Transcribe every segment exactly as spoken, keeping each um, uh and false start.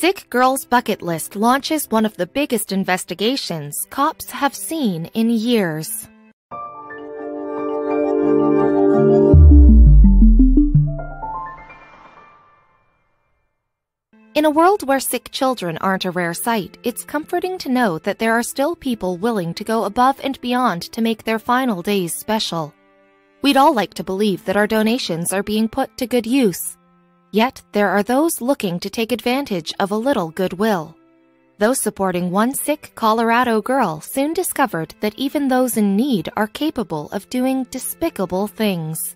Sick Girls Bucket List launches one of the biggest investigations cops have seen in years. In a world where sick children aren't a rare sight, it's comforting to know that there are still people willing to go above and beyond to make their final days special. We'd all like to believe that our donations are being put to good use. Yet, there are those looking to take advantage of a little goodwill. Those supporting one sick Colorado girl soon discovered that even those in need are capable of doing despicable things.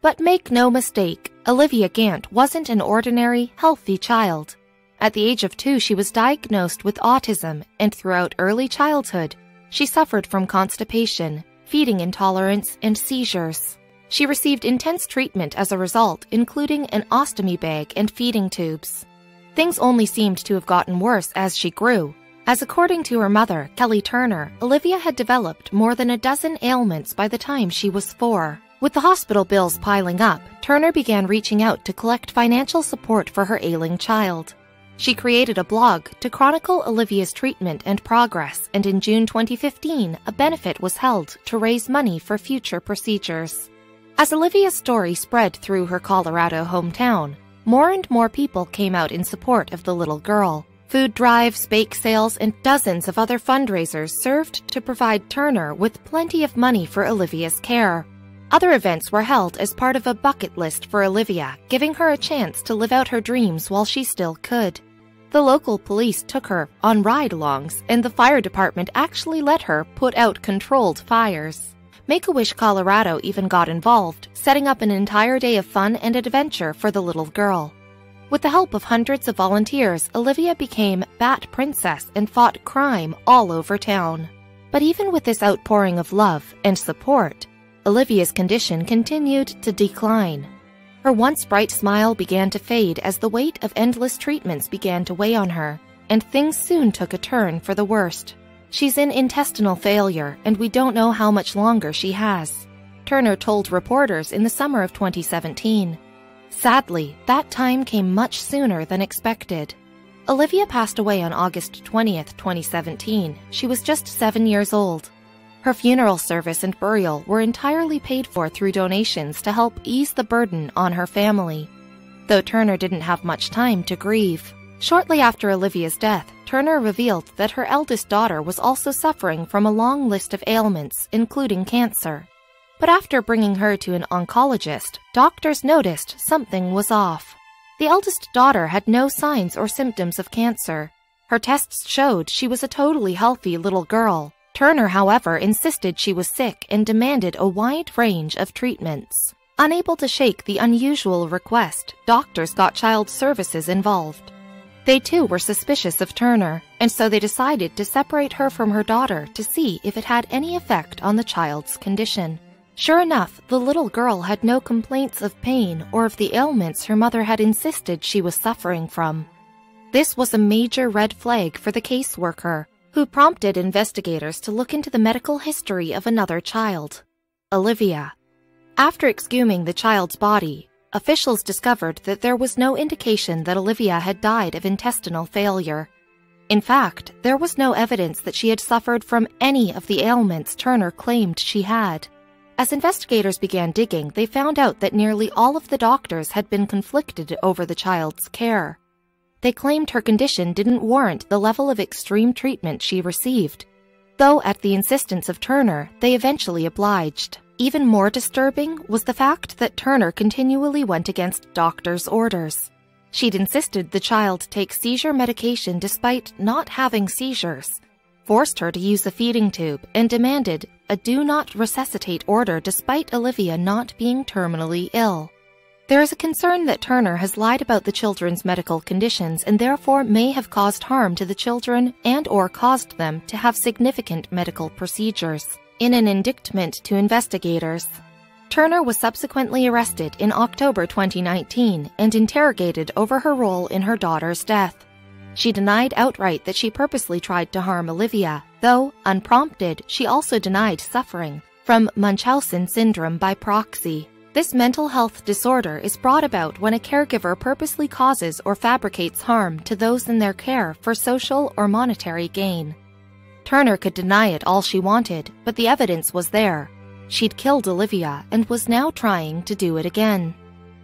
But make no mistake, Olivia Gant wasn't an ordinary, healthy child. At the age of two, she was diagnosed with autism, and throughout early childhood, she suffered from constipation, feeding intolerance, and seizures. She received intense treatment as a result, including an ostomy bag and feeding tubes. Things only seemed to have gotten worse as she grew, as according to her mother, Kelly Turner, Olivia had developed more than a dozen ailments by the time she was four. With the hospital bills piling up, Turner began reaching out to collect financial support for her ailing child. She created a blog to chronicle Olivia's treatment and progress, and in June twenty fifteen, a benefit was held to raise money for future procedures. As Olivia's story spread through her Colorado hometown, more and more people came out in support of the little girl. Food drives, bake sales, and dozens of other fundraisers served to provide Turner with plenty of money for Olivia's care. Other events were held as part of a bucket list for Olivia, giving her a chance to live out her dreams while she still could. The local police took her on ride-alongs, and the fire department actually let her put out controlled fires. Make-A-Wish Colorado even got involved, setting up an entire day of fun and adventure for the little girl. With the help of hundreds of volunteers, Olivia became Bat Princess and fought crime all over town. But even with this outpouring of love and support, Olivia's condition continued to decline. Her once bright smile began to fade as the weight of endless treatments began to weigh on her, and things soon took a turn for the worst. She's in intestinal failure, and we don't know how much longer she has, Turner told reporters in the summer of twenty seventeen. Sadly, that time came much sooner than expected. Olivia passed away on August twentieth, twenty seventeen. She was just seven years old. Her funeral service and burial were entirely paid for through donations to help ease the burden on her family, though Turner didn't have much time to grieve. Shortly after Olivia's death, Turner revealed that her eldest daughter was also suffering from a long list of ailments, including cancer. But after bringing her to an oncologist, doctors noticed something was off. The eldest daughter had no signs or symptoms of cancer. Her tests showed she was a totally healthy little girl. Turner, however, insisted she was sick and demanded a wide range of treatments. Unable to shake the unusual request, doctors got child services involved. They too were suspicious of Turner, and so they decided to separate her from her daughter to see if it had any effect on the child's condition. Sure enough, the little girl had no complaints of pain or of the ailments her mother had insisted she was suffering from. This was a major red flag for the caseworker, who prompted investigators to look into the medical history of another child, Olivia. After exhuming the child's body, officials discovered that there was no indication that Olivia had died of intestinal failure. In fact, there was no evidence that she had suffered from any of the ailments Turner claimed she had. As investigators began digging, they found out that nearly all of the doctors had been conflicted over the child's care. They claimed her condition didn't warrant the level of extreme treatment she received, though at the insistence of Turner, they eventually obliged. Even more disturbing was the fact that Turner continually went against doctors' orders. She'd insisted the child take seizure medication despite not having seizures, forced her to use a feeding tube, and demanded a do-not-resuscitate order despite Olivia not being terminally ill. There is a concern that Turner has lied about the children's medical conditions and therefore may have caused harm to the children and or caused them to have significant medical procedures. In an indictment to investigators, Turner was subsequently arrested in October twenty nineteen and interrogated over her role in her daughter's death. She denied outright that she purposely tried to harm Olivia, though, unprompted, she also denied suffering from Munchausen syndrome by proxy. This mental health disorder is brought about when a caregiver purposely causes or fabricates harm to those in their care for social or monetary gain. Turner could deny it all she wanted, but the evidence was there. She'd killed Olivia and was now trying to do it again.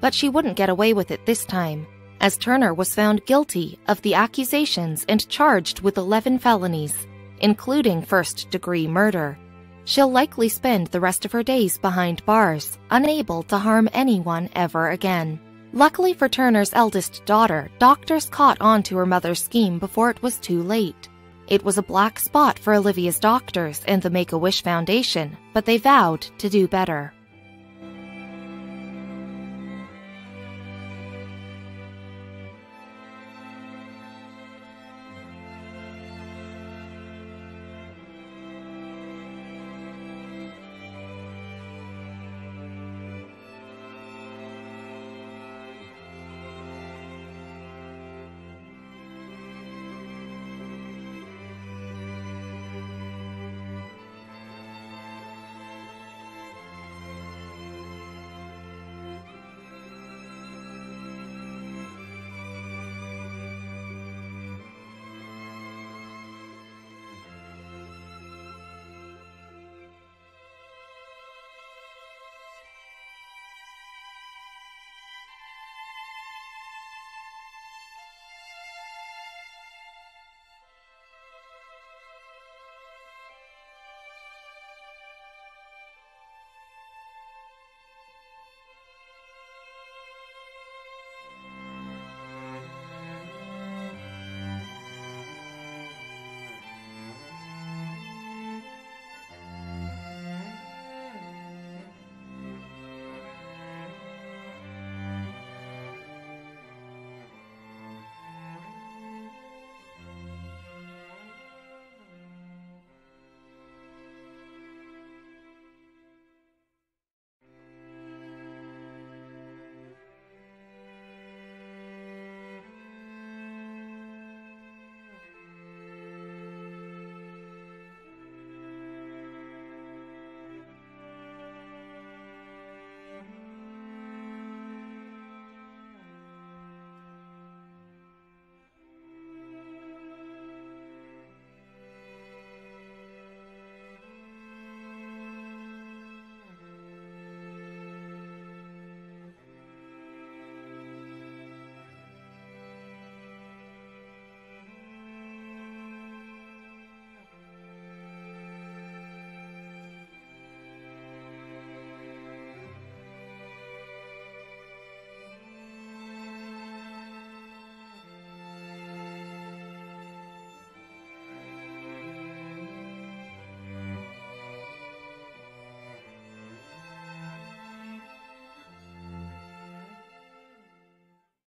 But she wouldn't get away with it this time, as Turner was found guilty of the accusations and charged with eleven felonies, including first-degree murder. She'll likely spend the rest of her days behind bars, unable to harm anyone ever again. Luckily for Turner's eldest daughter, doctors caught on to her mother's scheme before it was too late. It was a black spot for Olivia's doctors and the Make-A-Wish Foundation, but they vowed to do better.